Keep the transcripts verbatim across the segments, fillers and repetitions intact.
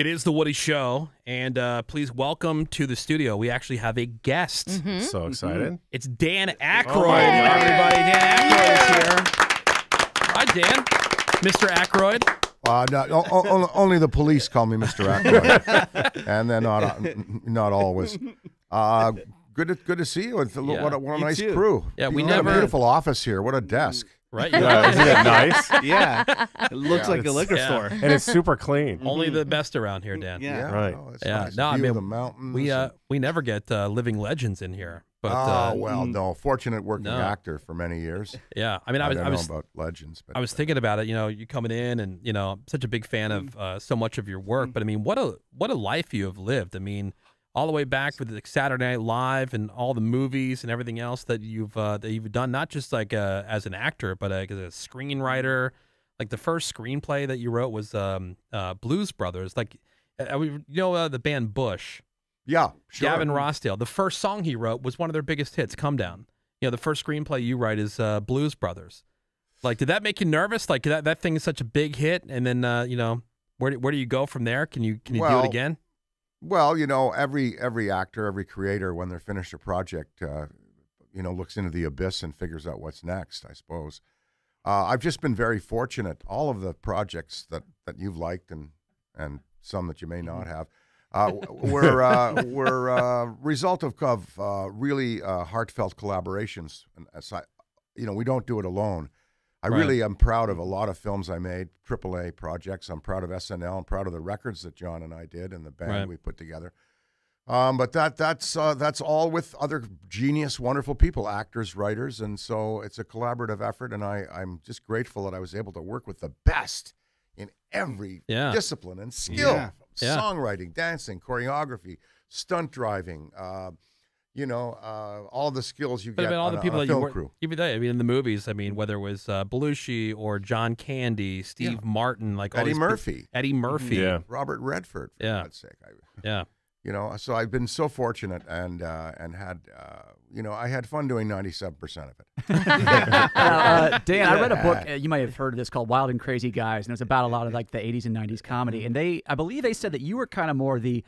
It is The Woody Show, and uh, please welcome to the studio. We actually have a guest. Mm-hmm. So excited. Mm-hmm. It's Dan Aykroyd. Oh, everybody, Dan Aykroyd is here. Hi, Dan. Mister Aykroyd. Uh, no, o only the police call me Mister Aykroyd, and they're not, not always. Uh, good, to, good to see you. What a, yeah, what a, what a nice too. crew. Yeah, we what never... a beautiful office here. What a desk. Right? Yeah, isn't it nice? Yeah. It looks yeah, like a liquor yeah. store. And it's super clean. Only the best around here, Dan. Yeah. yeah right. No, it's yeah. nice. No, view I mean, the mountains. We, uh, we never get uh, living legends in here. But, oh, uh, well, no. Fortunate working no. actor for many years. Yeah. I mean, I, I was, don't I was, know about legends. But I was uh, thinking about it. You know, you coming in and, you know, I'm such a big fan of uh, so much of your work. But, I mean, what a what a life you have lived. I mean, all the way back with like, Saturday Night Live and all the movies and everything else that you've uh, that you've done, not just like uh, as an actor, but like, as a screenwriter. Like the first screenplay that you wrote was um, uh, Blues Brothers. Like, uh, we, you know uh, the band Bush. Yeah, sure. Gavin Rossdale. The first song he wrote was one of their biggest hits, "Come Down." You know, the first screenplay you write is uh, Blues Brothers. Like, did that make you nervous? Like that that thing is such a big hit, and then uh, you know, where where do you go from there? Can you can you well, do it again? Well, you know, every every actor, every creator, when they're finished a project, uh, you know, looks into the abyss and figures out what's next, I suppose. Uh, I've just been very fortunate. All of the projects that, that you've liked and and some that you may not have uh, were uh, were a uh, result of, of uh, really uh, heartfelt collaborations. And as I, you know, we don't do it alone. I right. really am proud of a lot of films I made, triple A projects. I'm proud of S N L. I'm proud of the records that John and I did and the band right. we put together. Um, but that that's uh, that's all with other genius, wonderful people, actors, writers, and so it's a collaborative effort. And I I'm just grateful that I was able to work with the best in every yeah. discipline and skill: yeah. Yeah. songwriting, dancing, choreography, stunt driving. Uh, You know, uh, all the skills you but, get I mean, all on, the people on a that film you crew. Even that, I mean, in the movies, I mean, whether it was uh, Belushi or John Candy, Steve yeah. Martin, like Eddie all these Murphy, Eddie Murphy, yeah. Robert Redford, for yeah. God's sake, I, yeah. You know, so I've been so fortunate, and uh, and had, uh, you know, I had fun doing ninety-seven percent of it. uh, Dan, I read a book uh, you might have heard of this called "Wild and Crazy Guys," and it's about a lot of like the eighties and nineties comedy. And they, I believe, they said that you were kind of more the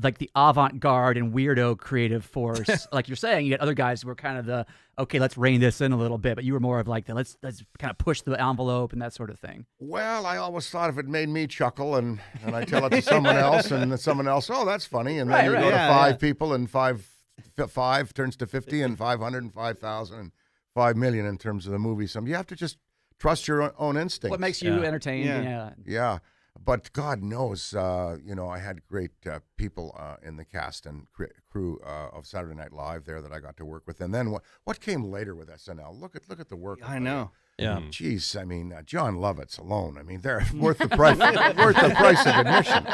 like the avant-garde and weirdo creative force. Like you're saying, you had other guys who were kind of the, okay, let's rein this in a little bit, but you were more of like the, let's, let's kind of push the envelope and that sort of thing. Well, I always thought if it made me chuckle and, and I tell it to someone else and then someone else, oh, that's funny. And then right, you right, go yeah, to five yeah. people and five, five turns to fifty and five hundred and five thousand and five million in terms of the movie. So you have to just trust your own instincts. What makes you yeah. entertained. Yeah. Yeah. yeah. But God knows, uh, you know, I had great uh, people uh, in the cast and crew uh, of Saturday Night Live there that I got to work with. And then what, what came later with S N L? Look at look at the work. I know. Yeah. Jeez, I mean, uh, John Lovitz alone. I mean, they're worth the price. Worth the price of admission.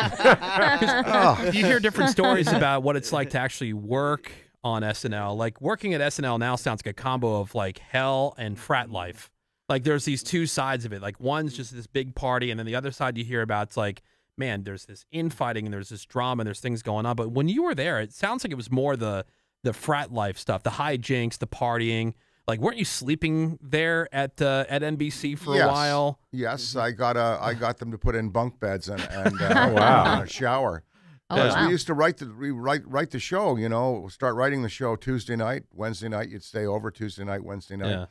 oh. You hear different stories about what it's like to actually work on S N L. Like working at S N L now sounds like a combo of like hell and frat life. Like there's these two sides of it. Like one's just this big party, and then the other side you hear about, it's like, man, there's this infighting and there's this drama and there's things going on. But when you were there, it sounds like it was more the the frat life stuff, the hijinks, the partying. Like, weren't you sleeping there at uh, at N B C for yes. a while? Yes, I got uh, I got them to put in bunk beds and, and uh, oh, wow. a shower. Oh, yeah. wow. We used to write the we write write the show. You know, start writing the show Tuesday night, Wednesday night. You'd stay over Tuesday night, Wednesday night. Yeah.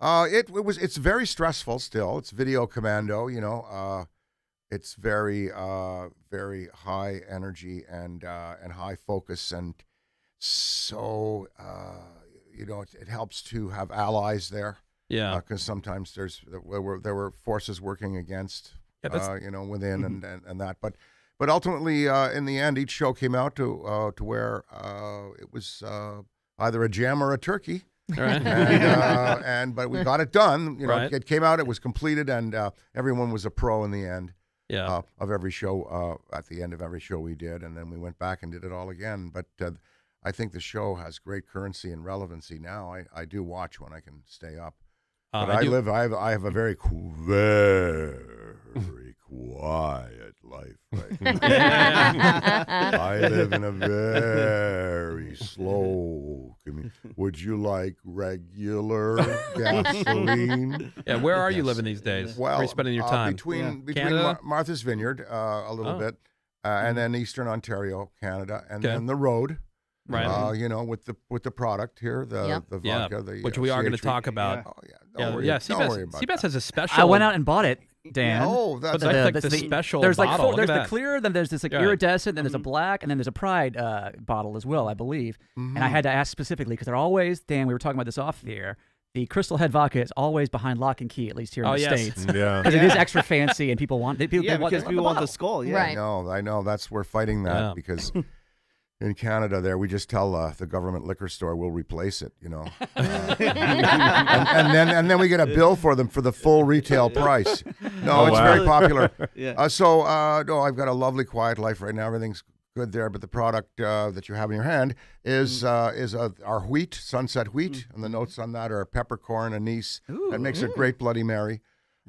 Uh, it, it was. It's very stressful still. It's video commando, you know. Uh, it's very, uh, very high energy and uh, and high focus, and so uh, you know it, it helps to have allies there. Yeah, because uh, sometimes there's there were there were forces working against, yeah, that's... uh, you know, within and, and and that. But but ultimately, uh, in the end, each show came out to uh, to where uh, it was uh, either a jam or a turkey. Right. and, uh, and but we got it done. You know, right. it came out. It was completed, and uh, everyone was a pro in the end. Yeah. Uh, of every show, uh, at the end of every show we did, and then we went back and did it all again. But uh, I think the show has great currency and relevancy now. I, I do watch when I can stay up. Uh, but I, I live. I have. I have a very very quiet life. Right now. I live in a very slow community. Would you like regular gasoline? Yeah. Where are yes. you living these days? Well, where are you spending your time? Uh, between yeah. between Mar Martha's Vineyard, uh, a little oh. bit, uh, mm-hmm. and then Eastern Ontario, Canada, and okay. then the road. Right. Uh, you know, with the with the product here, the yep. the vodka, yeah. the, which uh, we are going to talk about. Yeah. Oh yeah, don't yeah, worry, yeah. Don't worry about C B S has a special. I went out and bought it, Dan. Oh, that's the, like the, the special. There's like bottle. Four, there's the that. clear, then there's this like yeah. iridescent, then there's a black, and then there's a Pride uh, bottle as well, I believe. Mm-hmm. And I had to ask specifically because they're always Dan. We were talking about this off the air. The Crystal Head Vodka is always behind lock and key, at least here in oh, the yes. States. Yeah. Because yeah. it is extra fancy, and people want. They, people, yeah, they want, because they want people the want the skull. Yeah, I know, I know. That's we're fighting that because. In Canada there, we just tell uh, the government liquor store we'll replace it, you know. Uh, and, and then and then we get a bill for them for the full retail price. No, oh, it's wow. very popular. yeah. uh, so, uh, no, I've got a lovely quiet life right now. Everything's good there, but the product uh, that you have in your hand is mm. uh, is a, our wheat, sunset wheat, mm. and the notes on that are peppercorn, anise. Ooh, that makes mm. a great Bloody Mary.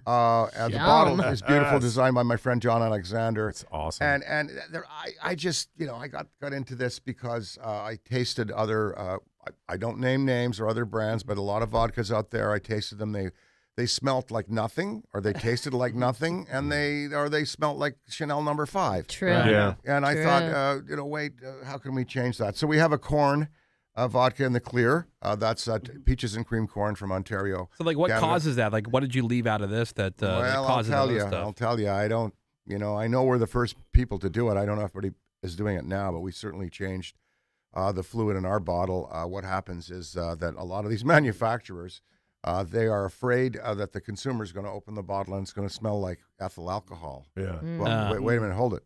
Uh, and Yum. the bottle is beautiful, uh, design by my friend John Alexander. It's awesome. And and there, I I just you know I got got into this because uh, I tasted other uh, I, I don't name names or other brands, but a lot of vodkas out there. I tasted them. They they smelt like nothing, or they tasted like nothing, and they or they smelt like Chanel Number Five. True. Right. Yeah. And I True. thought uh, you know wait uh, how can we change that? So we have a corn. Uh, vodka in the clear. Uh, that's uh, peaches and cream corn from Ontario. So, like, what Canada. causes that? Like, what did you leave out of this that, uh, well, that causes all this stuff? I'll tell you. I don't, you know, I know we're the first people to do it. I don't know if anybody is doing it now, but we certainly changed uh, the fluid in our bottle. Uh, what happens is uh, that a lot of these manufacturers, uh, they are afraid uh, that the consumer is going to open the bottle and it's going to smell like ethyl alcohol. Yeah. Mm. Well, uh, wait, wait a minute. Hold it.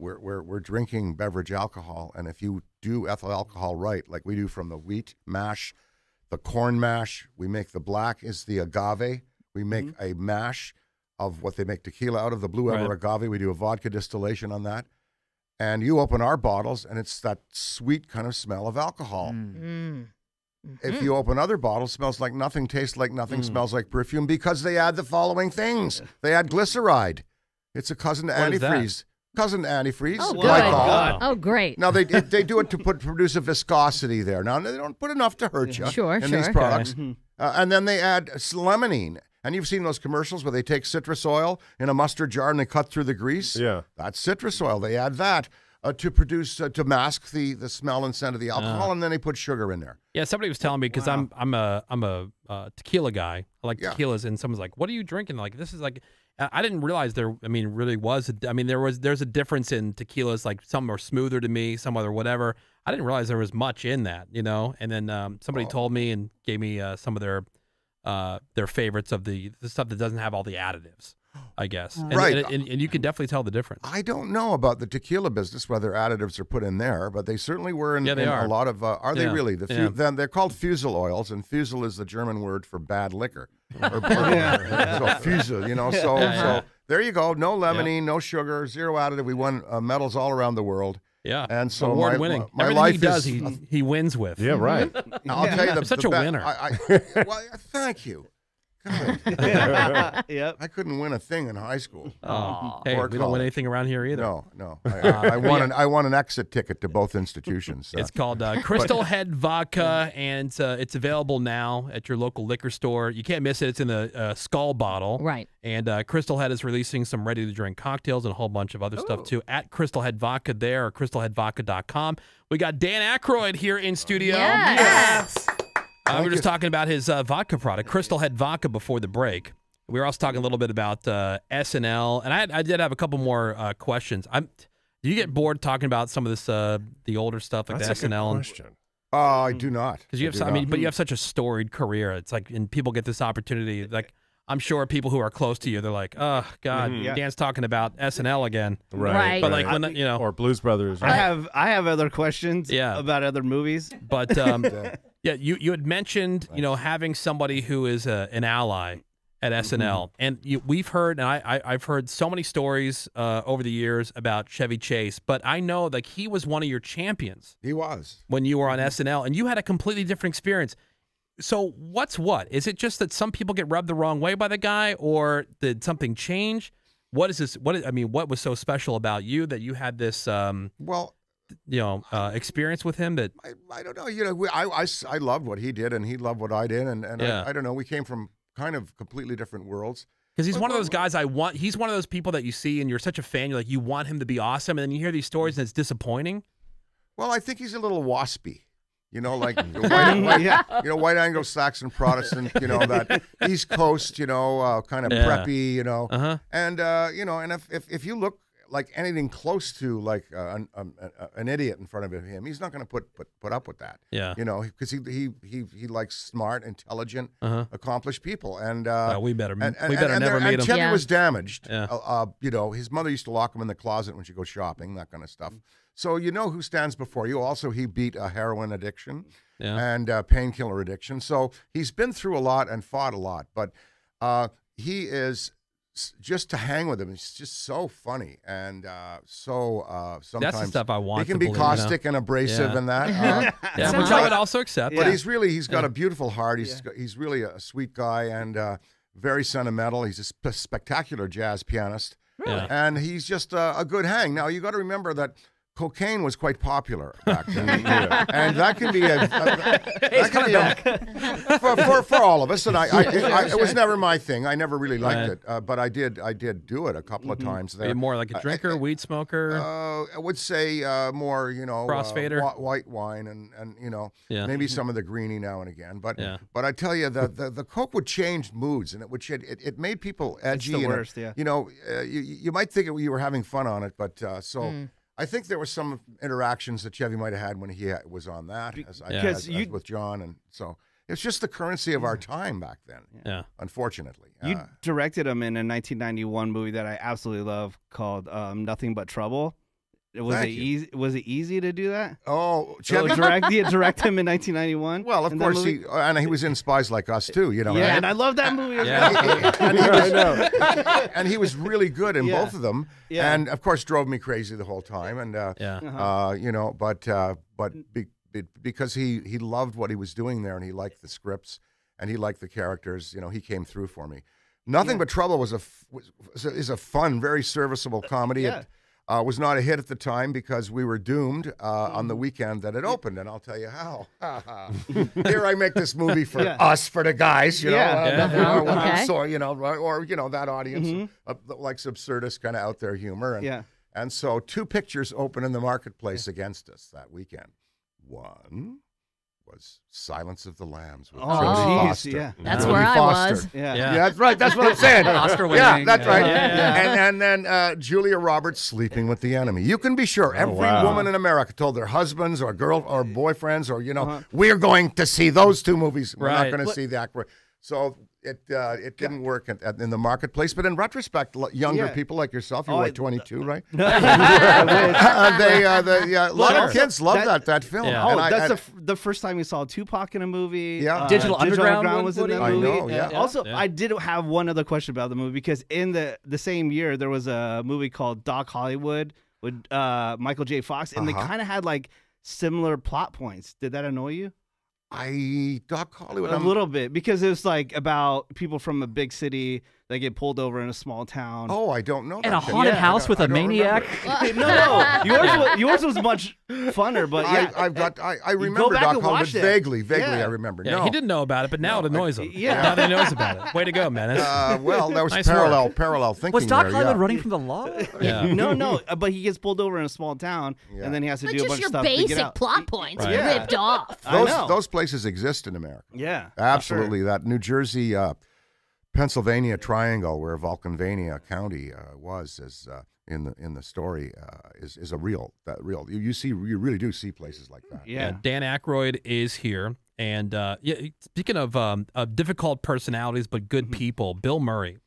We're, we're, we're drinking beverage alcohol, and if you do ethyl alcohol right, like we do from the wheat mash, the corn mash, we make the black is the agave. We make mm-hmm. a mash of what they make tequila out of, the blue amber right. agave. We do a vodka distillation on that. And you open our bottles, and it's that sweet kind of smell of alcohol. Mm-hmm. If you open other bottles, smells like nothing, tastes like nothing, mm. smells like perfume, because they add the following things. They add glyceride. It's a cousin to what antifreeze. Cousin antifreeze, oh, glycol. Oh, great. Now, they they do it to put produce a viscosity there. Now, they don't put enough to hurt you sure, in sure. these products. Okay. Uh, and then they add lemonine. And you've seen those commercials where they take citrus oil in a mustard jar and they cut through the grease. Yeah. That's citrus oil. They add that uh, to produce, uh, to mask the, the smell and scent of the alcohol, uh, and then they put sugar in there. Yeah, somebody was telling me, because wow. I'm I'm a, I'm a uh, tequila guy. I like yeah. tequilas, and someone's like, what are you drinking? Like, this is like... I didn't realize there, I mean, really was, a, I mean, there was, there's a difference in tequilas, like some are smoother to me, some other whatever. I didn't realize there was much in that, you know? And then um, somebody oh. told me and gave me uh, some of their, uh, their favorites of the, the stuff that doesn't have all the additives, I guess. And, right. And, and, and you can definitely tell the difference. I don't know about the tequila business, whether additives are put in there, but they certainly were in, yeah, they in are. a lot of, uh, are yeah. they really? The yeah. then they're called fusel oils, and fusel is the German word for bad liquor. or yeah. so fusel, you know, so yeah. so there you go. No lemonine, yeah. no sugar, zero additive. We won uh, medals all around the world. Yeah, and so award my, winning. My, my life he does, is, he, uh, he wins with. Yeah, right. I'll yeah. tell you, the, such the a winner. I, I, well, thank you. God. yep. I couldn't win a thing in high school. Oh, hey, we don't college. win anything around here either. No, no. I, uh, I won yeah. an I won an exit ticket to both institutions. So. It's called uh, Crystal but, Head Vodka, and uh, it's available now at your local liquor store. You can't miss it. It's in the uh, skull bottle, right? And uh, Crystal Head is releasing some ready-to-drink cocktails and a whole bunch of other Ooh. stuff too at Crystal Head Vodka there or crystal head vodka dot com. We got Dan Aykroyd here in studio. Yes. yes. Uh, we were just talking about his uh, vodka product, Crystal Head Vodka, before the break. We were also talking a little bit about uh, S N L, and I, I did have a couple more uh, questions. I'm, do you get bored talking about some of this, uh, the older stuff like That's the a S N L? Good question. And, uh, I do not. Because you have, I, some, I mean, not. but you have such a storied career. It's like, and people get this opportunity. Like, I'm sure people who are close to you, they're like, oh God, mm-hmm. Dan's talking about S N L again, right? right. But like, I, when, you know, or Blues Brothers. Right? I have, I have other questions, yeah. about other movies, but. Um, yeah. Yeah, you, you had mentioned, you know, having somebody who is a, an ally at S N L. Mm-hmm. And you, we've heard, and I, I, I've heard so many stories uh, over the years about Chevy Chase, but I know like he was one of your champions. He was. When you were on mm-hmm. S N L, and you had a completely different experience. So what's what? Is it just that some people get rubbed the wrong way by the guy, or did something change? What is this? What is, I mean, what was so special about you that you had this... Um, well... you know, uh, experience with him that... I, I don't know. You know, we, I, I, I loved what he did, and he loved what I did, and, and yeah. I, I don't know. We came from kind of completely different worlds. Because he's one of those guys I want. He's one of those people that you see and you're such a fan. You're like, you want him to be awesome. And then you hear these stories and it's disappointing. Well, I think he's a little waspy. You know, like, white, white, yeah. you know, white Anglo-Saxon Protestant, you know, that East Coast, you know, uh, kind of yeah. preppy, you know. Uh-huh. And, uh, you know, and if, if, if you look like anything close to like uh, an, um, uh, an idiot in front of him, he's not going to put, put put up with that. Yeah. You know, because he, he he he likes smart, intelligent, uh-huh. accomplished people. And uh, well, we better, and, and, we better and, and never meet him. And Chevy yeah. was damaged. Yeah. Uh, uh, you know, his mother used to lock him in the closet when she goes shopping, that kind of stuff. So you know who stands before you. Also, he beat a heroin addiction yeah. and uh, painkiller addiction. So he's been through a lot and fought a lot. But uh, he is, just to hang with him, he's just so funny. And uh, so uh, sometimes that's the stuff I want. He can be believe, caustic you know? and abrasive yeah. and that. Uh, yeah, which I would also accept. But yeah. he's really, he's got yeah. a beautiful heart. He's, yeah. he's really a sweet guy and uh, very sentimental. He's a sp spectacular jazz pianist. Really? Yeah. And he's just uh, a good hang. Now, you got to remember that cocaine was quite popular back then, and that can be a, a that can be a, for, for for all of us. And I, I, it, I, it was never my thing. I never really liked right. it, uh, but I did I did do it a couple mm-hmm. of times. There, more like a drinker, uh, weed smoker. Uh, I would say uh, more, you know, crossfader, uh, white wine, and and you know, yeah. maybe some of the greenie now and again. But yeah. but I tell you, the, the the coke would change moods, and it would it it made people edgy. It's the worst, and, yeah. You know, uh, you you might think you were having fun on it, but uh, so. Mm. I think there were some interactions that Chevy might have had when he was on that, as, yeah. as, as, you, as with John, and so it's just the currency of our time back then. Yeah, unfortunately, you uh, directed him in a nineteen ninety-one movie that I absolutely love called um, Nothing But Trouble. Was it easy? Was it easy to do that? Oh, Chevy so direct, direct him in nineteen ninety-one. Well, of course he, and he was in Spies Like Us too. You know, yeah, right? and I love that movie. As yeah. well. and, he was, yeah, and he was really good in yeah. both of them. Yeah. and of course drove me crazy the whole time. And uh, yeah. uh, you know, but uh, but be, be, because he he loved what he was doing there, and he liked the scripts, and he liked the characters. You know, he came through for me. Nothing yeah. but Trouble was a was, is a fun, very serviceable comedy. Yeah. It, Uh, was not a hit at the time because we were doomed uh, on the weekend that it opened, and I'll tell you how. Here I make this movie for yeah. us, for the guys, you know, yeah. Uh, yeah. Or, okay. so you know, or you know that audience mm-hmm. of, of, like absurdist kind of out there humor, and yeah. and so two pictures open in the marketplace yeah. against us that weekend. One was Silence of the Lambs with oh, Jodie Foster. Yeah. That's Jodie where I Foster. was. Yeah. Yeah. yeah, that's right. That's what I'm saying. Oscar winning. Yeah, that's right. Yeah. Yeah. And, and then uh, Julia Roberts, Sleeping with the Enemy. You can be sure every oh, wow. woman in America told their husbands or girl or boyfriends or, you know, uh-huh. we're going to see those two movies. We're right. not going to see the Aykroyd. So it uh, it didn't work at, at, in the marketplace, but in retrospect, younger yeah. people like yourself, you oh, were like twenty-two, right? uh, they, uh, they, uh, a lot sure. of kids love that that, that film. Yeah. Oh, I, that's I, the, the first time we saw Tupac in a movie. Yeah, uh, Digital, Digital Underground, Underground was in that I movie. Know, yeah. Yeah. Also, yeah. I did have one other question about the movie because in the the same year there was a movie called Doc Hollywood with uh, Michael J. Fox, and uh-huh. they kind of had like similar plot points. Did that annoy you? I Doc Hollywood a I'm, little bit because it's like about people from a big city that get pulled over in a small town. Oh, I don't know. And a haunted yeah, house with I a maniac. no, no, yours was, yours was much funner. But yeah, I, I've got I, I remember go Doc Hollywood vaguely, vaguely. Yeah. I remember. Yeah, no, he didn't know about it, but now no, it annoys I, him. Yeah, now he knows about it. Way to go, man. Uh, well, that was nice parallel, work. parallel thinking. Was Doc there, Hollywood yeah. running from the law? Yeah. No, no, but he gets pulled over in a small town, yeah. and then he has to but do a bunch of stuff. Just your basic plot points ripped off. Those places. Places exist in America. Yeah, absolutely. Sure. That New Jersey, uh, Pennsylvania triangle, where Vulcanvania County uh, was, is uh, in the in the story, uh, is is a real that real. You, you see, you really do see places like that. Yeah, yeah. Dan Aykroyd is here, and uh, yeah, speaking of um, of difficult personalities but good mm-hmm. people, Bill Murray,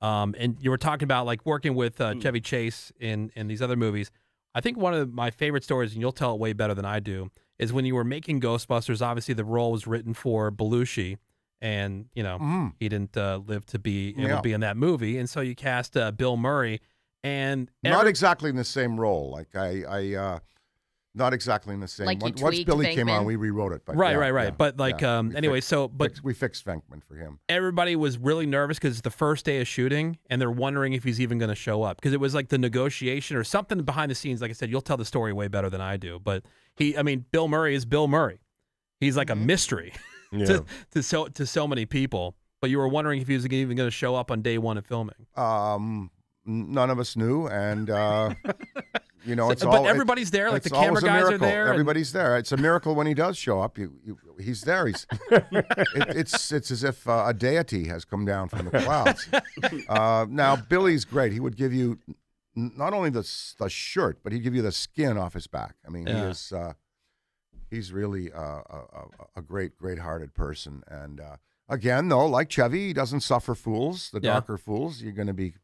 um, and you were talking about like working with uh, Chevy Chase in in these other movies. I think one of my favorite stories, and you'll tell it way better than I do, is when you were making Ghostbusters, obviously the role was written for Belushi, and, you know, mm. he didn't uh, live to be able yeah. to be in that movie, and so you cast uh, Bill Murray, and... Not exactly in the same role. Like, I... I uh, not exactly in the same... Like Once, once Billy Venkman. came on, we rewrote it. But right, yeah, right, right. Yeah, but, like, yeah. um, anyway, fixed, so... but fixed, We fixed Venkman for him. Everybody was really nervous because it's the first day of shooting, and they're wondering if he's even going to show up, because it was, like, the negotiation or something behind the scenes. Like I said, you'll tell the story way better than I do, but... He, I mean, Bill Murray is Bill Murray. He's like a mystery yeah. to, to so to so many people. But you were wondering if he was even going to show up on day one of filming. Um, none of us knew, and uh, you know, it's but all. But everybody's there. Like the camera guys are there. Everybody's and... there. It's a miracle when he does show up. You, you he's there. He's. it, it's it's as if uh, a deity has come down from the clouds. Uh, now Billy's great. He would give you not only the the shirt, but he'd give you the skin off his back. I mean, yeah. he is. Uh, He's really uh, a, a great, great-hearted person. And uh, again, though, like Chevy, he doesn't suffer fools. The yeah. darker fools, you're going to be,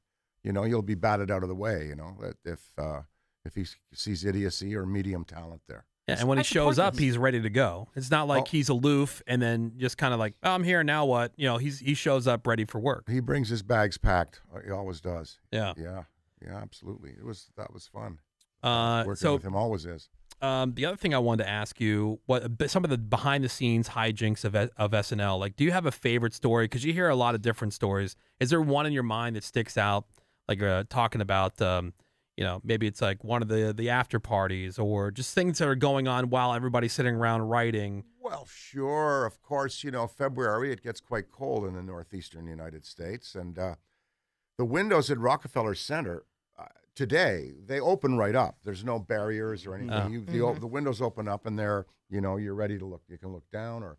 you know, you'll be batted out of the way, you know, if uh, if he sees idiocy or medium talent there. Yeah, and when he shows up, he's ready to go. It's not like oh. he's aloof and then just kind of like, oh, I'm here, now what? You know, he's he shows up ready for work. He brings his bags packed. He always does. Yeah. Yeah, yeah, absolutely. It was That was fun. Uh, Working so, with him always is. Um, the other thing I wanted to ask you, what some of the behind-the-scenes hijinks of of S N L, like, do you have a favorite story? Because you hear a lot of different stories. Is there one in your mind that sticks out, like uh, talking about, um, you know, maybe it's like one of the the after parties or just things that are going on while everybody's sitting around writing? Well, sure, of course, you know, February, it gets quite cold in the northeastern United States, and uh, the windows at Rockefeller Center today, they open right up. There's no barriers or anything. Oh. You, the, mm-hmm. the windows open up, and they're, you know, you're ready to look. You can look down or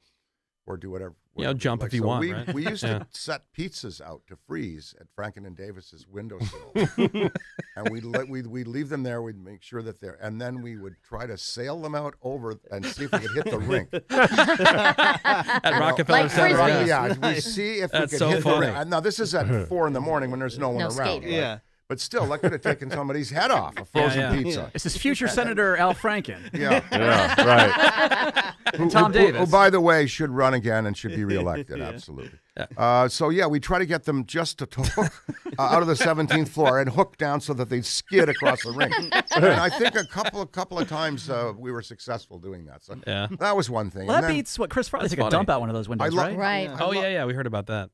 or do whatever. whatever you know, jump like. if you so want, we, right? We used yeah. to set pizzas out to freeze at Franklin and Davis's windowsill. And we'd, let, we'd, we'd leave them there. We'd make sure that they're... And then we would try to sail them out over and see if we could hit the rink. At you Rockefeller like Center. Right? Yeah, nice. we see if That's we could so hit funny. the rink. Now, this is at four in the morning when there's no one no around. Skater. Right? Yeah. But still, that could have taken somebody's head off, a frozen yeah, yeah. pizza. Yeah. This is future Senator Al Franken. Yeah. Yeah, right. who, Tom who, Davis. Who, who, by the way, should run again and should be reelected, yeah. absolutely. Yeah. Uh, so, yeah, we try to get them just to talk, uh, out of the seventeenth floor and hook down so that they skid across the ring. And I think a couple, a couple of times uh, we were successful doing that. So yeah. that was one thing. Well, and that then, beats what Chris Farley took a dump out one of those windows, right? Right. Yeah. Oh, yeah, yeah, we heard about that.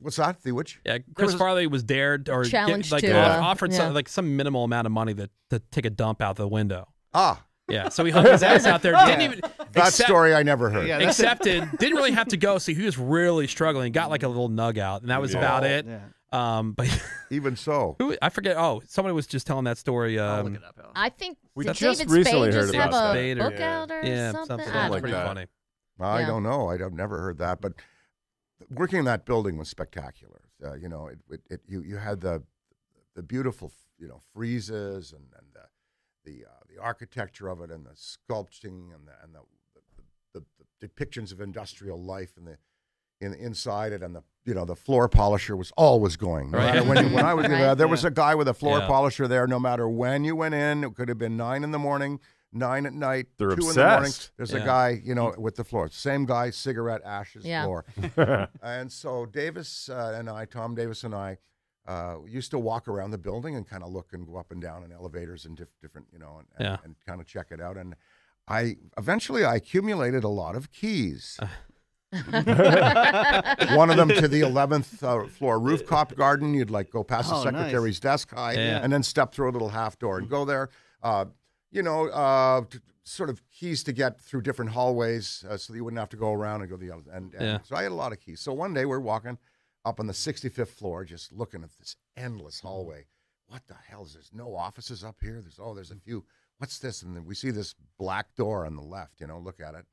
What's that? The witch? Yeah, Chris was Farley was dared or get, like to, uh, offered yeah. some like some minimal amount of money to to take a dump out the window. Ah, yeah. So he hung his ass out there. Didn't even that accept, story I never heard. Yeah, accepted. Didn't really have to go. See, so he was really struggling. Got like a little nug out, and that was yeah. about it. Yeah. Um, but even so, who, I forget. Oh, somebody was just telling that story. Um, I'll look it up, Alan. I think we just David recently Spade heard just about that. David Spade or, yeah. or yeah, something. something like pretty that. funny. I yeah. don't know. I've never heard that, but. Working in that building was spectacular. Uh, you know, it, it, it, you you had the the beautiful you know friezes and, and the the, uh, the architecture of it and the sculpting and the and the the, the, the depictions of industrial life and the in inside it and the you know the floor polisher was always going. No right. when, when I was right. there, there yeah. was a guy with a floor yeah. polisher there. No matter when you went in, it could have been nine in the morning, nine at night, They're two obsessed. in the morning. There's yeah. a guy, you know, with the floor. Same guy, cigarette ashes yeah. floor. And so Davis uh, and I, Tom Davis and I, uh, used to walk around the building and kind of look and go up and down in elevators and diff different, you know, and, and, yeah. and kind of check it out. And I eventually I accumulated a lot of keys. Uh. One of them to the eleventh uh, floor rooftop garden. You'd like go past oh, the secretary's nice. desk high yeah. and then step through a little half door and go there. Uh, You know, uh, to, sort of keys to get through different hallways uh, so that you wouldn't have to go around and go the other. And, and yeah. so I had a lot of keys. So one day we're walking up on the sixty-fifth floor, just looking at this endless hallway. What the hell is this? No offices up here? There's oh, there's a few. What's this? And then we see this black door on the left. You know, look at it,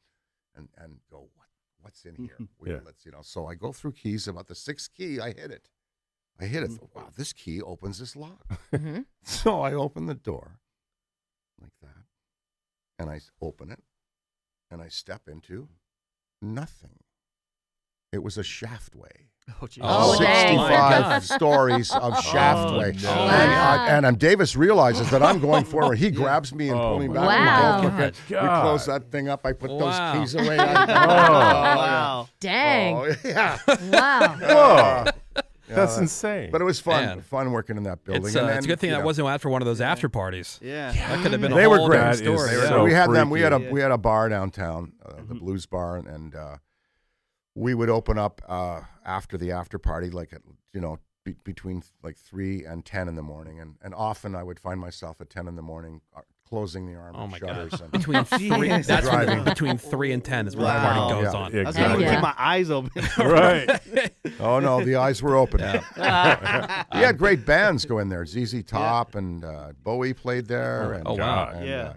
and and go, what? What's in here? We, yeah. Let's you know. So I go through keys. About the sixth key, I hit it. I hit it. Wow, this key opens this lock. Mm-hmm. So I open the door. Like that, and I open it, and I step into nothing. It was a shaftway. Oh, geez. Oh, sixty-five stories of shaftway. Oh, no. Wow. And, uh, and Davis realizes that I'm going forward. He grabs me and oh, pulls me back. Wow. God, God. We close that thing up. I put wow. those keys away. I, oh, oh, wow. Dang. Oh, yeah. Wow. Uh, Uh, That's insane. But it was fun, Man. fun working in that building. It's, uh, and then, it's a good thing that know. wasn't after one of those yeah. after parties. Yeah, yeah. that could have been. They a whole were great. Story. They were, so we had freaky. them. We had a yeah. we had a bar downtown, uh, the mm-hmm. Blues Bar, and uh, we would open up uh, after the after party, like at, you know, be between like three and ten in the morning, and and often I would find myself at ten in the morning closing the arm oh my shutters. God. And between, three, that's the, between three and ten is where wow. the party goes yeah, on. Exactly. I was going to yeah. keep my eyes open. Right. Oh, no, the eyes were open. Yeah. We had great bands go in there. Z Z Top yeah. and uh, Bowie played there. Oh, and, oh wow. And, yeah.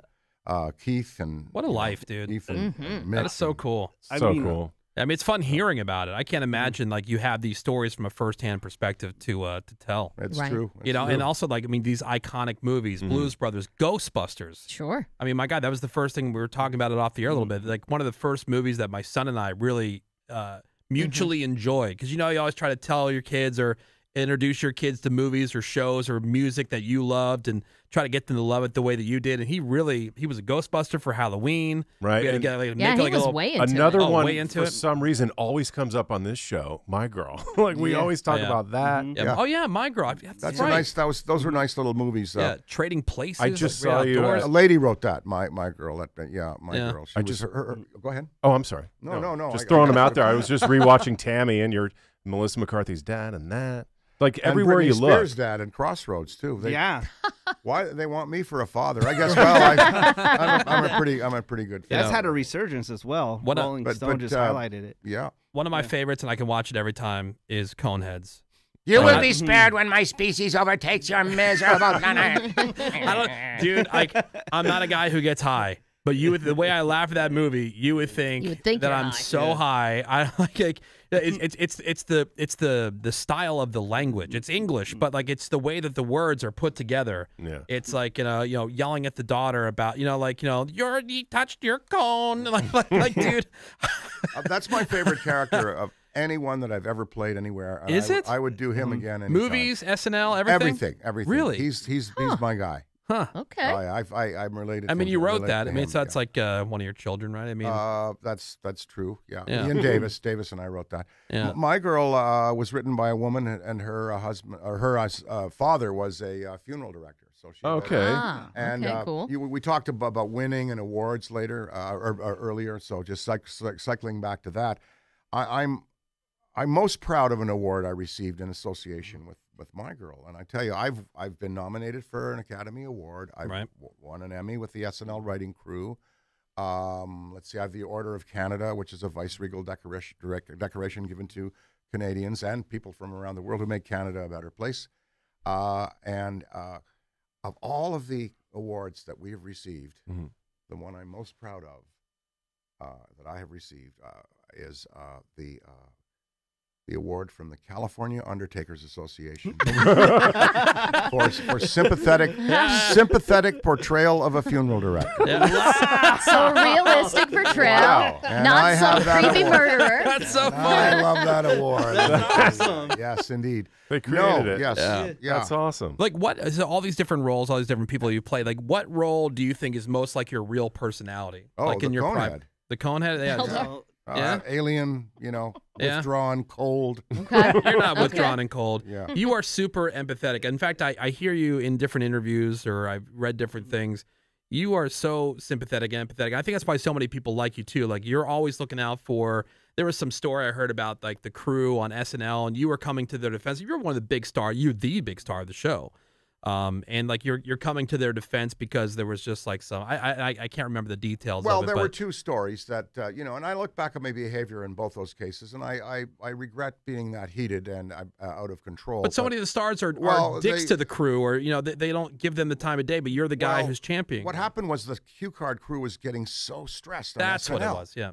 Uh, uh, Keith and... What a life, dude. Keith and, mm-hmm. and that is so cool. I so mean, cool. I mean, it's fun hearing about it. I can't imagine like you have these stories from a first-hand perspective to uh, to tell. That's right. true. That's you know, true. And also like I mean, these iconic movies, mm-hmm. Blues Brothers, Ghostbusters. Sure. I mean, my God, that was the first thing we were talking about it off the air a little bit. Like one of the first movies that my son and I really uh, mutually mm-hmm. enjoyed because you know you always try to tell your kids or introduce your kids to movies or shows or music that you loved and try to get them to love it the way that you did. And he really, he was a Ghostbuster for Halloween. Right. We had to get, like, yeah, he like was little, way into another it. Another one, oh, into for it. some reason, always comes up on this show, My Girl. like, we yeah. always talk yeah. about that. Mm-hmm. yeah. Yeah. Oh, yeah, My Girl. That's, That's right. a nice, that was, those were nice little movies. Though. Yeah, Trading Places. I just like, saw you. Outdoors. A lady wrote that, My My Girl. That, yeah, My yeah. Girl. She I just, was, her, her, her, go ahead. Oh, I'm sorry. No, no, no. no just I, throwing I them out there. I was just rewatching Tammy and your... Melissa McCarthy's dad and that, like everywhere and you look. Spears' dad and Crossroads too. They, yeah, why they want me for a father? I guess. Well, I, I'm, a, I'm a pretty, I'm a pretty good. Fan. That's had a resurgence as well. What Rolling a, but, Stone but, just uh, highlighted it. Yeah, one of my yeah. favorites, and I can watch it every time, is Coneheads. You will be spared when my species overtakes your miserable planet. I don't, dude, like I'm not a guy who gets high. But you, would, the way I laugh at that movie, you would think, you would think that I'm high. so yeah. high. I like, like it's, it's it's it's the it's the the style of the language. It's English, but like it's the way that the words are put together. Yeah, it's like you know, you know, yelling at the daughter about you know, like you know, you're you touched your cone, like like, like dude. That's my favorite character of anyone that I've ever played anywhere. Is I, it? I would do him mm. again. Anytime. Movies, S N L, everything, everything, everything. Really? He's he's huh. he's my guy. Huh. Okay. I, I, I, I'm related. I mean, you wrote that. I mean, so that's yeah. like uh, one of your children, right? I mean, uh, that's that's true. Yeah. yeah. Ian Davis, Davis, and I wrote that. Yeah. M My Girl uh, was written by a woman, and her uh, husband, or her uh, father, was a uh, funeral director. So she. Okay. Ah, and okay, uh, cool. you, we talked about, about winning and awards later uh, or, or earlier. So just cycling back to that, I, I'm I'm most proud of an award I received in association with. With My Girl, and I tell you, I've I've been nominated for an Academy Award. I've right. won an Emmy with the S N L writing crew. Um, let's see, I have the Order of Canada, which is a vice-regal decoration, decoration given to Canadians and people from around the world who make Canada a better place. Uh, and uh, of all of the awards that we have received, mm-hmm. the one I'm most proud of uh, that I have received uh, is uh, the. Uh, The award from the California Undertakers Association for, for sympathetic, sympathetic portrayal of a funeral director. Yeah. So realistic portrayal, wow. not some creepy award. murderer. That's so and fun. I love that award. That's awesome. Yes, indeed. They created no, it. Yes, yeah. Yeah. That's awesome. Like what? So all these different roles, all these different people you play. Like what role do you think is most like your real personality? Oh, like the in your Conehead. The Conehead. Yeah. No. Uh, yeah. Alien, you know, yeah. withdrawn, cold. Okay. You're not okay. withdrawn and cold. Yeah. You are super empathetic. In fact, I, I hear you in different interviews or I've read different things. You are so sympathetic and empathetic. I think that's why so many people like you, too. Like, you're always looking out for... There was some story I heard about, like, the crew on S N L, and you were coming to their defense. You're one of the big star. You're the big star of the show. Um, and like you're you're coming to their defense because there was just like some I I, I can't remember the details. Well, of it, there but... were two stories that uh, you know, and I look back at my behavior in both those cases, and I I, I regret being that heated and uh, out of control. But so but, many of the stars are, well, are dicks they, to the crew, or you know they, they don't give them the time of day. But you're the guy well, who's championing. What happened was the cue card crew was getting so stressed. That's on what it was. Yeah.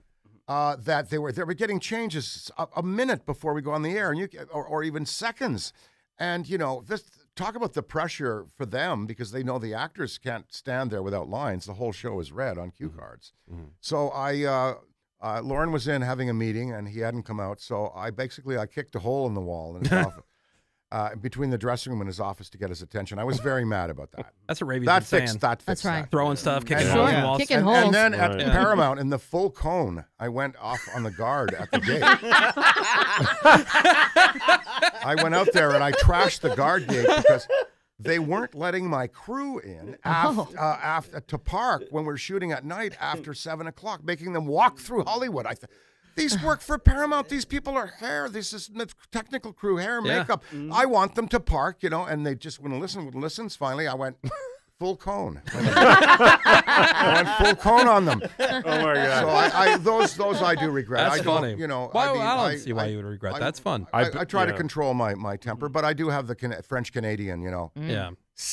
Uh, that they were they were getting changes a, a minute before we go on the air, and you or, or even seconds, and you know this. Talk about the pressure for them because they know the actors can't stand there without lines. The whole show is read on cue mm-hmm. cards. Mm-hmm. So I, uh, uh, Lauren was in having a meeting and he hadn't come out. So I basically I kicked a hole in the wall in his office, uh, between the dressing room and his office to get his attention. I was very mad about that. That's a Ravi's that fixed, that fixed That's right. That. Throwing stuff, kicking holes, yeah. walls. Kicking and, holes. And then at yeah. Paramount in the full cone, I went off on the guard at the gate. I went out there and I trashed the guard gate because they weren't letting my crew in oh. after, uh, after, to park when we were shooting at night after seven o'clock, making them walk through Hollywood. I th These work for Paramount. These people are hair. This is technical crew, hair, yeah. makeup. Mm-hmm. I want them to park, you know, and they just wouldn't listen, wouldn't listen. So finally, I went... full cone. I went full cone on them. Oh my God! So I, I, those, those I do regret. That's I funny. You know, why, I, mean, I don't I, see why I, you would regret. I, That's fun. I, I, I try yeah. to control my my temper, but I do have the Can French Canadian. You know. Mm. Yeah. How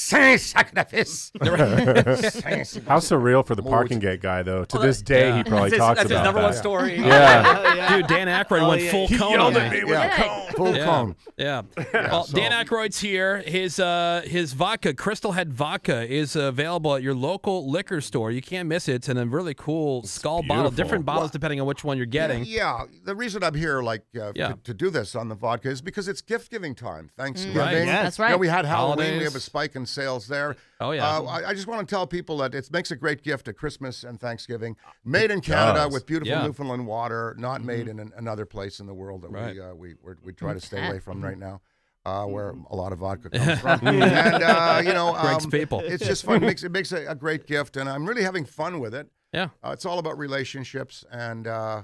surreal for the parking gate guy, though. To well, this day, yeah. he probably that's talks his, that's about That's his number that. one story. Yeah. yeah. Dude, Dan Aykroyd oh, went yeah. full he cone. He yelled at me with yeah. a cone. Full yeah. cone. Yeah. yeah. yeah well, so. Dan Aykroyd's here. His, uh, his vodka, Crystal Head Vodka, is available at your local liquor store. You can't miss it. It's in a really cool it's skull beautiful. bottle. Different bottles well, depending on which one you're getting. Yeah. yeah. The reason I'm here like uh, yeah. to, to do this on the vodka is because it's gift-giving time. Thanksgiving. Right. Yes. That's right. You know, we had Halloween. We have a spike in sales there. Oh yeah! Uh, I, I just want to tell people that it makes a great gift at Christmas and Thanksgiving. Made in Canada oh, with beautiful yeah. Newfoundland water, not mm-hmm. made in an, another place in the world that right. we uh, we we're, we try to stay away from right now, uh, where a lot of vodka comes from. And uh, you know, um, people. It's just fun. It makes it makes a, a great gift, and I'm really having fun with it. Yeah, uh, it's all about relationships, and uh,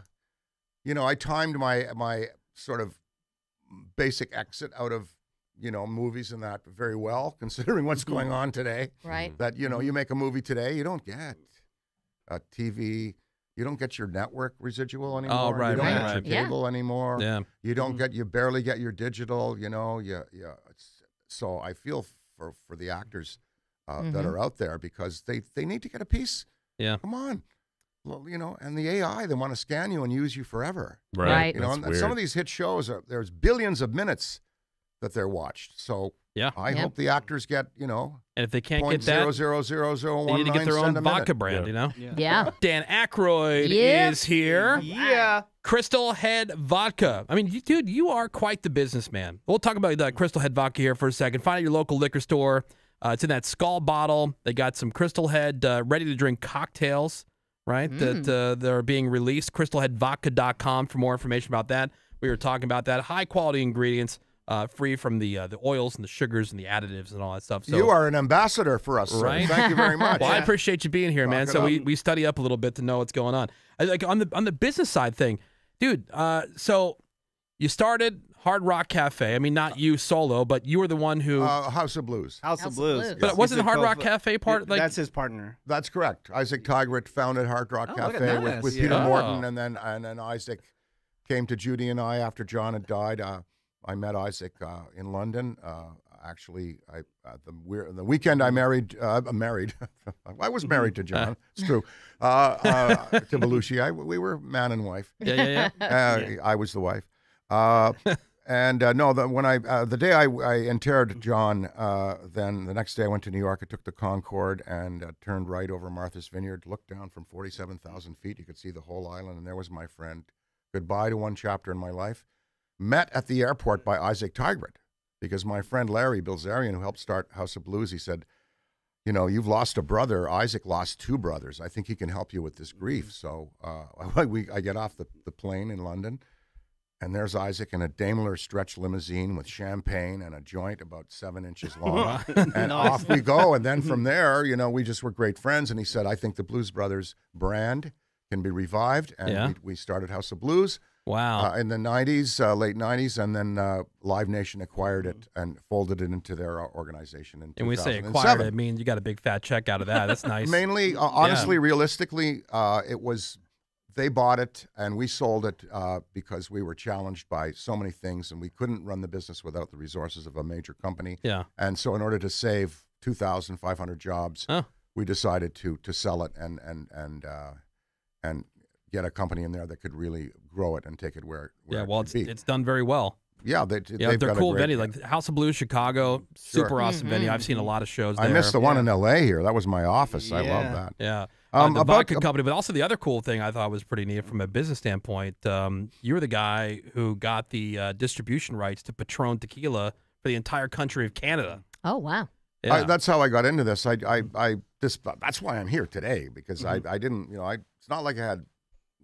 you know, I timed my my sort of basic exit out of. You know, movies and that very well, considering what's going on today. Right. That, you know, you make a movie today, you don't get a T V, you don't get your network residual anymore. Oh, right, you don't right, get right. your cable yeah. anymore. Yeah. You don't get, you barely get your digital, you know. Yeah, yeah. So I feel for, for the actors uh, mm-hmm. that are out there because they, they need to get a piece. Yeah. Come on. Well, you know, and the A I, they want to scan you and use you forever. Right. right. You know, and, and some of these hit shows, are, there's billions of minutes that they're watched. So yeah, I yeah. hope the actors get, you know, and if they can't get that, they need to get their own vodka brand, yeah. you know? Yeah. yeah. Dan Aykroyd yeah. is here. Yeah. Crystal Head Vodka. I mean, you, dude, you are quite the businessman. We'll talk about the Crystal Head Vodka here for a second. Find out your local liquor store. Uh, it's in that skull bottle. They got some Crystal Head uh, ready-to-drink cocktails, right, mm. that uh, that are being released. crystal head vodka dot com for more information about that. We were talking about that. High-quality ingredients. Uh, free from the uh, the oils and the sugars and the additives and all that stuff. So, you are an ambassador for us, right? Sir. Thank you very much. Well, yeah. I appreciate you being here, Talk man. So up. we we study up a little bit to know what's going on. I, like on the on the business side thing, dude. Uh, so you started Hard Rock Cafe. I mean, not you solo, but you were the one who uh, House of Blues. House, House of Blues. Blues. But yes. wasn't Hard Rock Cafe part? Like that's his partner. That's correct. Isaac Tigrett founded Hard Rock oh, Cafe with, with yeah. Peter oh. Morton, and then and then Isaac came to Judy and I after John had died. Uh, I met Isaac uh, in London. Uh, actually, I, uh, the, we're, the weekend I married, uh, married. I was married to John. It's true. Uh, uh, to Belushi, I, we were man and wife. Yeah, yeah, yeah. Uh, yeah. I was the wife. Uh, and uh, no, the, when I uh, the day I, I interred John, uh, then the next day I went to New York. I took the Concorde and uh, turned right over Martha's Vineyard. Looked down from forty-seven thousand feet. You could see the whole island, and there was my friend. Goodbye to one chapter in my life. Met at the airport by Isaac Tigrett because my friend Larry Bilzerian, who helped start House of Blues, he said, you know, you've lost a brother. Isaac lost two brothers. I think he can help you with this grief. So uh, we, I get off the, the plane in London, and there's Isaac in a Daimler stretch limousine with champagne and a joint about seven inches long. And no, off we go. And then from there, you know, we just were great friends. And he said, I think the Blues Brothers brand can be revived. And yeah. we, we started House of Blues. Wow! Uh, in the nineties, uh, late nineties, and then uh, Live Nation acquired it and folded it into their organization in two thousand seven. And we say acquired, I mean you got a big fat check out of that. That's nice. Mainly, uh, honestly, yeah. realistically, uh, it was they bought it and we sold it uh, because we were challenged by so many things, and we couldn't run the business without the resources of a major company. Yeah. And so, in order to save two thousand five hundred jobs, huh. we decided to to sell it and and and uh, and. get a company in there that could really grow it and take it where, where yeah, well, it it's, be. it's done very well. Yeah, they, yeah they've they're got cool a great venue. Like House of Blues, Chicago, sure. super awesome mm-hmm. venue. I've seen a lot of shows. I there. missed the yeah. one in L A here. That was my office. Yeah. I love that. Yeah, um, um, the about, vodka company. But also the other cool thing I thought was pretty neat from a business standpoint. Um, you were the guy who got the uh, distribution rights to Patron tequila for the entire country of Canada. Oh wow. Yeah. I, that's how I got into this. I, I, I this, that's why I'm here today because mm-hmm. I, I didn't, you know, I. It's not like I had,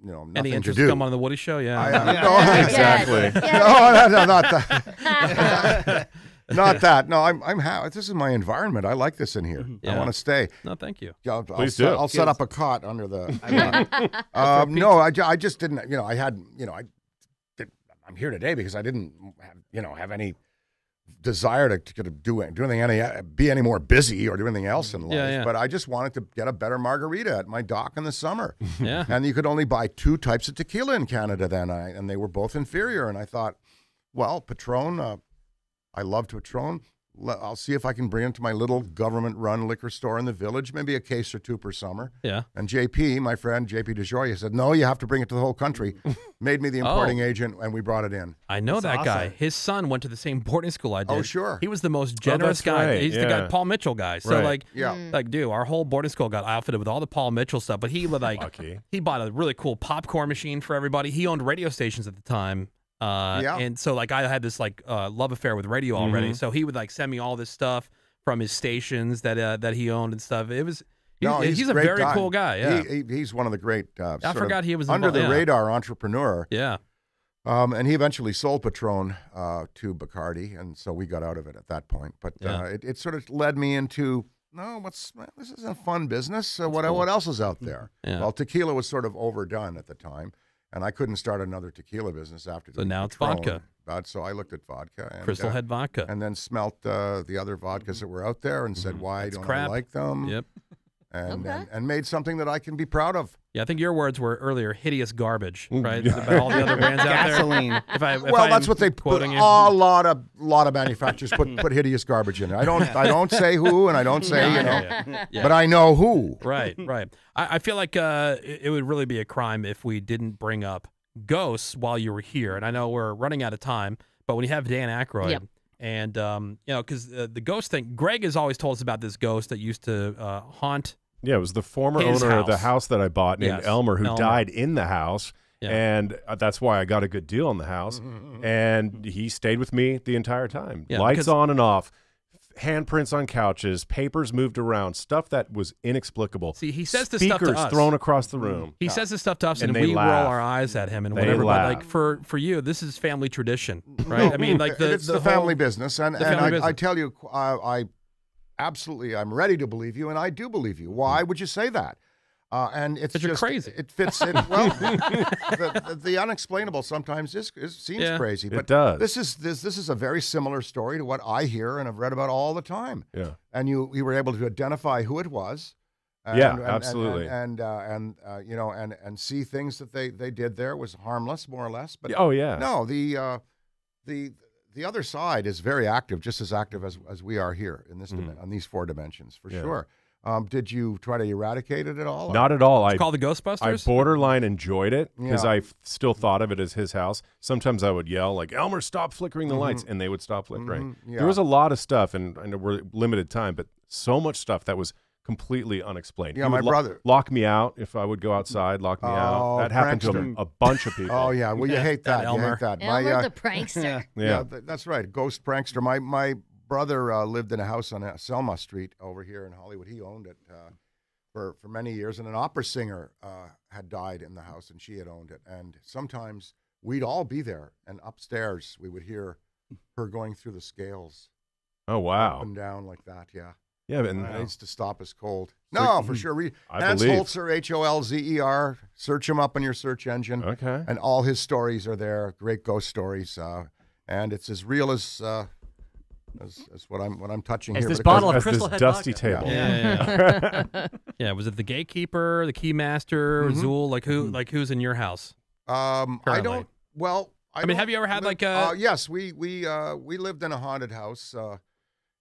you know, nothing Any interest to do. Come on the Woody Show, yeah. I, uh, yeah. No, exactly. Yeah. No, no, no, not that. Not that. No, I'm, I'm happy. This is my environment. I like this in here. Yeah. I want to stay. No, thank you. I'll, Please I'll, do. I'll set up a cot under the. I um, no, I, I just didn't. You know, I had. You know, I. Did, I'm here today because I didn't have. You know, have any desire to, to do do anything, any, be any more busy or do anything else in life. Yeah, yeah. But I just wanted to get a better margarita at my dock in the summer. Yeah. And you could only buy two types of tequila in Canada then, I, and they were both inferior. And I thought, well, Patron, uh, I loved Patron. I'll see if I can bring him to my little government-run liquor store in the village, maybe a case or two per summer. Yeah. And J P, my friend, J P DeJoria, said, no, you have to bring it to the whole country. Made me the importing oh. agent, and we brought it in. I know That's that awesome. guy. His son went to the same boarding school I did. Oh, sure. He was the most generous oh, guy. Right. He's yeah. the guy, Paul Mitchell guy. So, right. like, yeah. like, dude, our whole boarding school got outfitted with all the Paul Mitchell stuff, but he, like, Lucky. he bought a really cool popcorn machine for everybody. He owned radio stations at the time. Uh, yeah. And so, like, I had this, like, uh, love affair with radio already. Mm-hmm. So he would, like, send me all this stuff from his stations that uh, that he owned and stuff. It was, he, no, he's, he's a very guy. cool guy. Yeah. He, he, he's one of the great, uh, I forgot he was under the yeah. radar entrepreneur. Yeah. Um, and he eventually sold Patron uh, to Bacardi. And so we got out of it at that point. But yeah. uh, it, it sort of led me into, no, what's man, this is a fun business. Uh, what, cool. what else is out there? Yeah. Well, tequila was sort of overdone at the time. And I couldn't start another tequila business after. So now it's vodka. But, so I looked at vodka. And, Crystal uh, Head Vodka. And then smelt uh, the other vodkas that were out there and said, why That's don't crap. I like them? Yep. And, okay. and and made something that I can be proud of. Yeah, I think your words were earlier, hideous garbage, right? About all the other brands out there. Gasoline. If I, if well, I'm that's what they put. You. A lot of lot of manufacturers put put hideous garbage in it. I don't I don't say who, and I don't say yeah, you know, yeah, yeah. Yeah. but I know who. Right, right. I, I feel like uh, it, it would really be a crime if we didn't bring up ghosts while you were here. And I know we're running out of time, but when you have Dan Aykroyd. Yep. And, um, you know, because uh, the ghost thing, Greg has always told us about this ghost that used to uh, haunt. Yeah, it was the former owner house. of the house that I bought named yes. Elmer, who Elmer. died in the house. Yeah. And uh, that's why I got a good deal on the house. And he stayed with me the entire time. Yeah, Lights on and off, handprints on couches, papers moved around, stuff that was inexplicable. See, he says this stuff to us. Speakers thrown across the room. He yeah. says this stuff to us, and, and we laugh. roll our eyes at him and they whatever. Laugh. But like for for you, this is family tradition, right? I mean, like the it's the, the family whole, business, and, and family I, business. I tell you, I, I absolutely, I'm ready to believe you, and I do believe you. Why would you say that? Uh, and it's but just you're crazy. It fits in well. the, the, the unexplainable sometimes is, is seems yeah, crazy, but it does. This is this this is a very similar story to what I hear and have read about all the time. Yeah, and you you were able to identify who it was. And, yeah, and, absolutely. And and, and, uh, and uh, you know and and see things that they they did there was harmless, more or less. But oh yeah, no the uh, the the other side is very active, just as active as as we are here in this mm-hmm. on these four dimensions for yeah. sure. Um, did you try to eradicate it at all? Not at all. It's I called the Ghostbusters? I borderline enjoyed it because yeah. I still thought of it as his house. Sometimes I would yell, like, Elmer, stop flickering the mm-hmm. lights, and they would stop flickering. Mm-hmm. yeah. There was a lot of stuff, and I know we're limited time, but so much stuff that was completely unexplained. Yeah, he my lo brother. Lock me out if I would go outside, lock me oh, out. That happened prankster. to him, a bunch of people. Oh, yeah. Well, you hate that. that Elmer. You hate that. Elmer my, uh, the prankster. yeah, yeah th that's right. Ghost prankster. My, my, brother uh, lived in a house on Selma Street over here in Hollywood. He owned it uh, for, for many years, and an opera singer uh, had died in the house, and she had owned it. And sometimes we'd all be there, and upstairs we would hear her going through the scales. Oh, wow. Up and down like that, yeah. Yeah, but... It needs to stop us cold. No, like, for sure. We, I Hans believe. Holzer, H O L Z E R. Search him up on your search engine. Okay. And all his stories are there, great ghost stories. Uh, and it's as real as... Uh, That's, that's what I'm what I'm touching as here. This but bottle of Crystal Head dusty vodka. Table. Yeah, yeah, yeah. yeah. Was it the gatekeeper, the keymaster, mm-hmm. Zool? Like who? Mm-hmm. Like who's in your house? Um, currently? I don't. Well, I, I mean, have you ever had like a? Uh, yes, we we uh, we lived in a haunted house uh,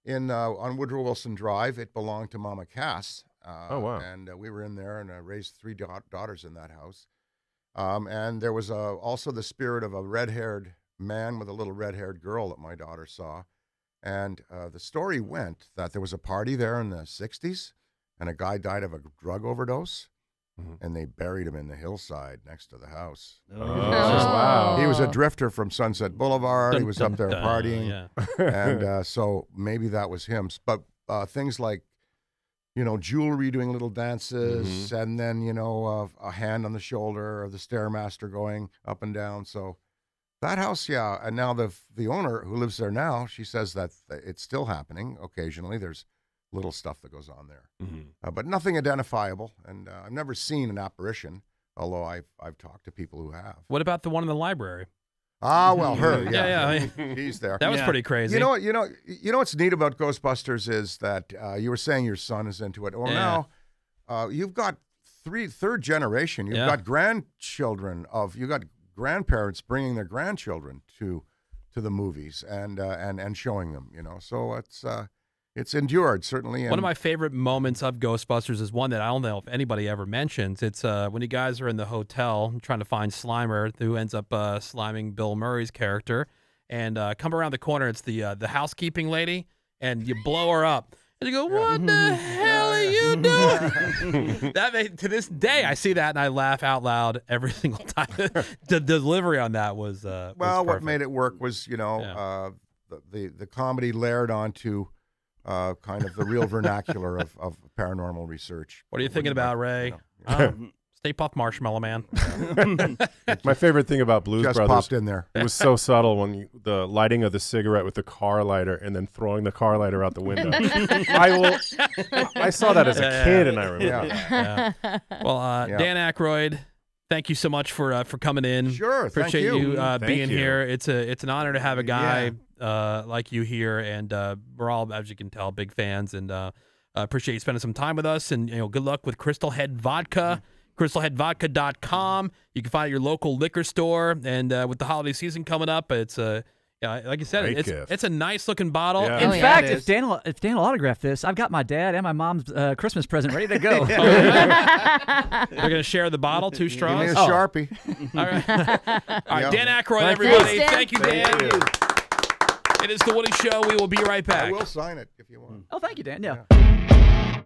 in uh, on Woodrow Wilson Drive. It belonged to Mama Cass. Uh, oh wow! And uh, we were in there and uh, raised three da daughters in that house. Um, and there was uh, also the spirit of a red-haired man with a little red-haired girl that my daughter saw. And uh, the story went that there was a party there in the sixties, and a guy died of a drug overdose, mm-hmm. and they buried him in the hillside next to the house. Oh. Oh. He was a drifter from Sunset Boulevard. Dun, he was dun, up there dun, partying. Yeah. and uh, so maybe that was him. But uh, things like, you know, jewelry doing little dances, mm-hmm. and then, you know, uh, a hand on the shoulder or the stairmaster going up and down. So... That house, yeah, and now the the owner who lives there now, she says that it's still happening occasionally. There's little stuff that goes on there, mm-hmm. uh, but nothing identifiable. And uh, I've never seen an apparition, although I've I've talked to people who have. What about the one in the library? Ah, well, her. Yeah, yeah, yeah, yeah. He's there. That was yeah. pretty crazy. You know what? You know. You know what's neat about Ghostbusters is that uh, you were saying your son is into it. Well, yeah. now uh, you've got three, third generation. You've yeah. got grandchildren of. You've got grandparents bringing their grandchildren to to the movies and uh, and and showing them. You know, so it's uh, it's endured certainly. And one of my favorite moments of Ghostbusters is one that I don't know if anybody ever mentions. It's uh, when you guys are in the hotel trying to find Slimer, who ends up uh, sliming Bill Murray's character, and uh, come around the corner. It's the uh, the housekeeping lady, and you blow her up. And you go, what yeah. the hell are you doing? That made, to this day, I see that and I laugh out loud every single time. The delivery on that was uh, well. Was what made it work was, you know, yeah. uh, the, the the comedy layered onto uh, kind of the real vernacular of, of paranormal research. What are you what thinking about, about, Ray? You know, you know. Um, Stay puffed, marshmallow man. My favorite thing about Blues Just Brothers popped in there. It was so subtle when you, the lighting of the cigarette with the car lighter and then throwing the car lighter out the window. I will. I saw that as a yeah, kid, yeah. and I remember. Yeah. Yeah. Well, uh, yeah. Dan Aykroyd, thank you so much for uh, for coming in. Sure, appreciate thank you, you uh, being you. here. It's a it's an honor to have a guy yeah. uh, like you here, and uh, we're all, as you can tell, big fans, and uh, appreciate you spending some time with us. And you know, good luck with Crystal Head Vodka. Mm-hmm. crystal head vodka dot com. You can find it at your local liquor store, and uh, with the holiday season coming up, it's uh, yeah, like you said, it's, it's a nice looking bottle. Yeah. In oh, yeah, fact, if Dan if Dan autographed this, I've got my dad and my mom's uh, Christmas present ready to go. They're gonna share the bottle, two straws. Give me a oh. Sharpie. All right, all right, yep. Dan Aykroyd, everybody, thank you, Dan. Thank you. It is the Woody Show. We will be right back. I will sign it if you want. Oh, thank you, Dan. Yeah. yeah.